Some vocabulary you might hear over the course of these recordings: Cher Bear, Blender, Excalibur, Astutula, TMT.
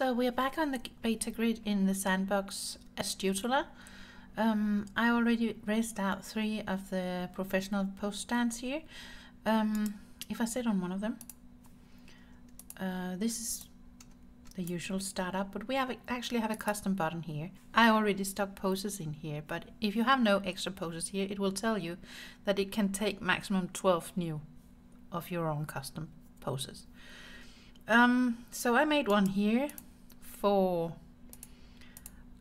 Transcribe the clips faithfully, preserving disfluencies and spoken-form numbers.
So we are back on the beta grid in the sandbox Astutula. Um, I already raised out three of the professional post stands here. Um, if I sit on one of them, uh, this is the usual startup, but we have actually have a custom button here. I already stuck poses in here, but if you have no extra poses here, it will tell you that it can take maximum twelve new of your own custom poses. Um, so I made one here for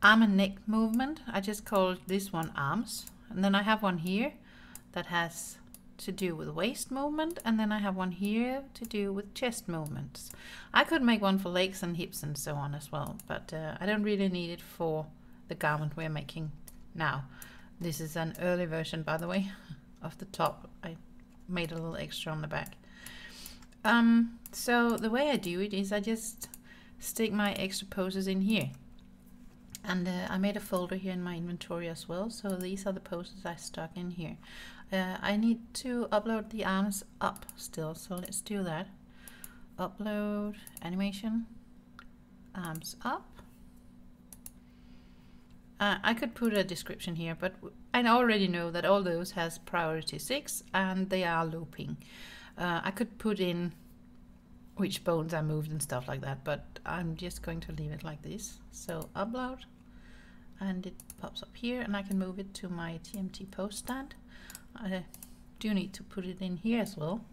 arm and neck movement. I just called this one arms, and then I have one here that has to do with waist movement, and then I have one here to do with chest movements. I could make one for legs and hips and so on as well, but uh, I don't really need it for the garment we're making now. This is an early version, by the way, of the top. I made a little extra on the back. Um, so the way I do it is I just stick my extra poses in here, and uh, I made a folder here in my inventory as well, so these are the poses I stuck in here. Uh, I need to upload the arms up still, so let's do that. Upload animation, arms up. Uh, I could put a description here, but I already know that all those has priority six and they are looping. Uh, I could put in which bones I moved and stuff like that, but I'm just going to leave it like this. So upload, and it pops up here, and I can move it to my T M T post stand. I do need to put it in here as well,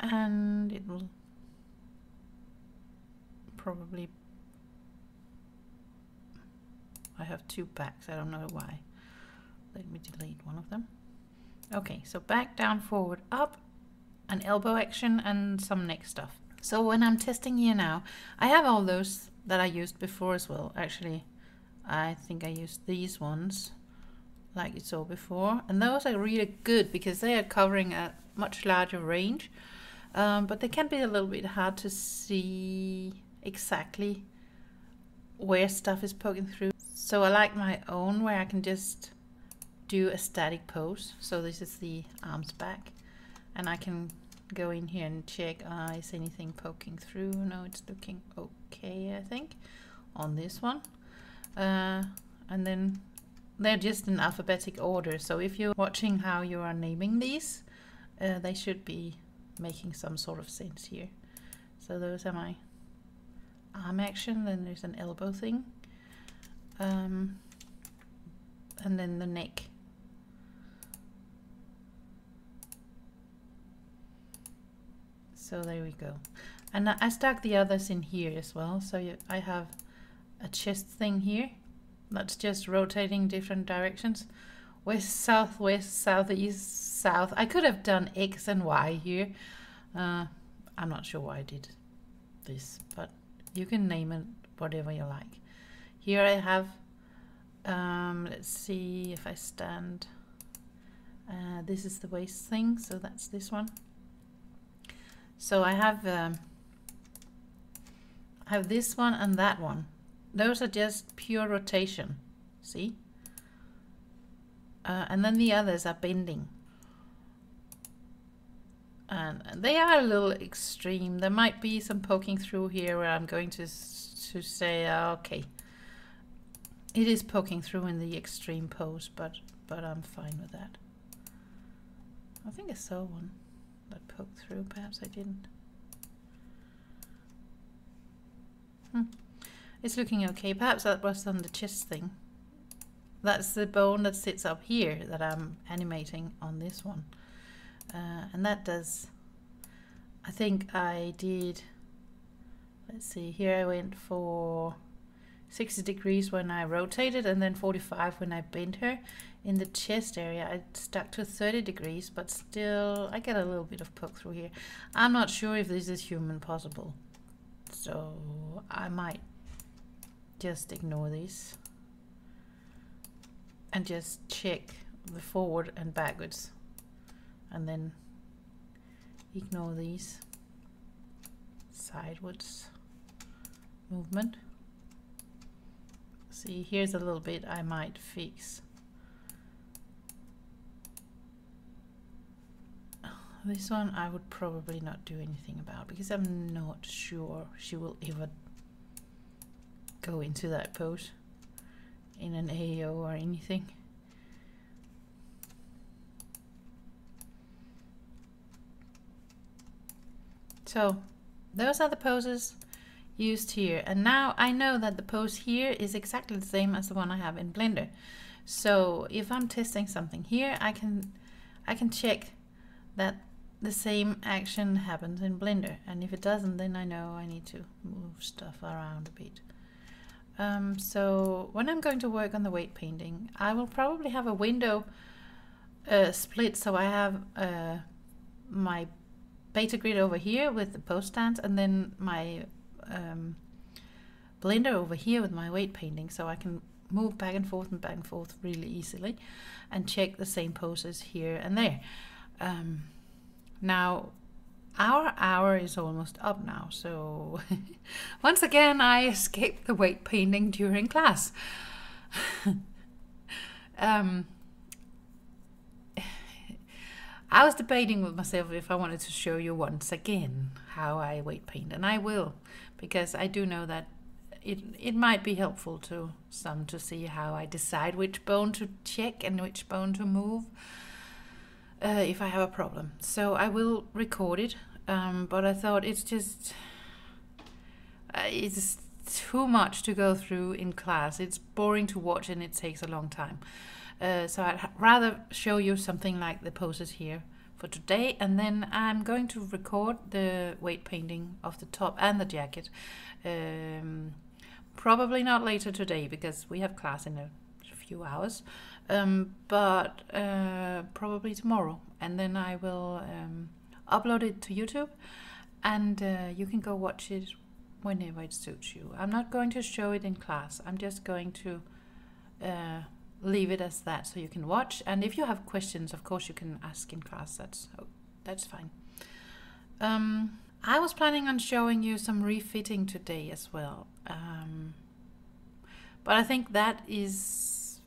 and it will probably... I have two backs, I don't know why. Let me delete one of them. Okay, so back, down, forward, up, an elbow action and some neck stuff. So when I'm testing here now, I have all those that I used before as well. Actually, I think I used these ones like you saw before, and those are really good because they are covering a much larger range, um, but they can be a little bit hard to see exactly where stuff is poking through. So I like my own where I can just do a static pose. So this is the arms back, and I can go in here and check, uh, is anything poking through? No, it's looking okay, I think, on this one. Uh, and then they're just in alphabetic order, so if you're watching how you are naming these, uh, they should be making some sort of sense here. So those are my arm action, then there's an elbow thing, um, and then the neck. So there we go. And I stuck the others in here as well. So you, I have a chest thing here that's just rotating different directions. West, south, west, south, east, south. I could have done X and Y here. Uh, I'm not sure why I did this, but you can name it whatever you like. Here I have, um, let's see if I stand. Uh, this is the waist thing, so that's this one. So I have um, I have this one and that one. Those are just pure rotation, see? Uh, and then the others are bending. And they are a little extreme. There might be some poking through here where I'm going to, to say, uh, okay, it is poking through in the extreme pose, but, but I'm fine with that. I think I saw one that poked through, perhaps I didn't. Hmm. It's looking okay. Perhaps that was on the chest thing. That's the bone that sits up here that I'm animating on this one. Uh, and that does, I think I did, let's see, here I went for sixty degrees when I rotated, and then forty-five when I bent her. In the chest area I stuck to thirty degrees, but still I get a little bit of poke through here. I'm not sure if this is human possible, so I might just ignore this and just check the forward and backwards, and then ignore these sideways movement. See, here's a little bit I might fix. This one I would probably not do anything about because I'm not sure she will ever go into that pose in an A O or anything. So those are the poses used here, and now I know that the pose here is exactly the same as the one I have in Blender. So if I'm testing something here, I can I can check that the same action happens in Blender, and if it doesn't, then I know I need to move stuff around a bit. Um, so when I'm going to work on the weight painting, I will probably have a window uh, split, so I have uh, my beta grid over here with the pose stance, and then my um, Blender over here with my weight painting, so I can move back and forth and back and forth really easily and check the same poses here and there. Um, now our hour is almost up now, so once again I escaped the weight painting during class. um, I was debating with myself if I wanted to show you once again how I weight paint, and I will, because I do know that it, it might be helpful to some to see how I decide which bone to check and which bone to move uh, if I have a problem. So I will record it, um, but I thought it's just uh, it's too much to go through in class. It's boring to watch and it takes a long time. Uh, so I'd rather show you something like the poses here for today, and then I'm going to record the weight painting of the top and the jacket. Um, probably not later today because we have class in a few hours, um, but uh, probably tomorrow, and then I will um, upload it to YouTube, and uh, you can go watch it whenever it suits you. I'm not going to show it in class, I'm just going to uh, leave it as that so you can watch, and if you have questions, of course, you can ask in class. That's oh, that's fine. Um, I was planning on showing you some refitting today as well, um, but I think that is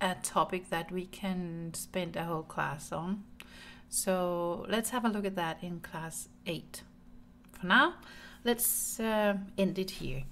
a topic that we can spend a whole class on. So let's have a look at that in class eight. For now, let's uh, end it here.